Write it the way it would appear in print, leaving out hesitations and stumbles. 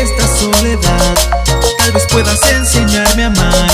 esta soledad. Tal vez puedas enseñarme a amar.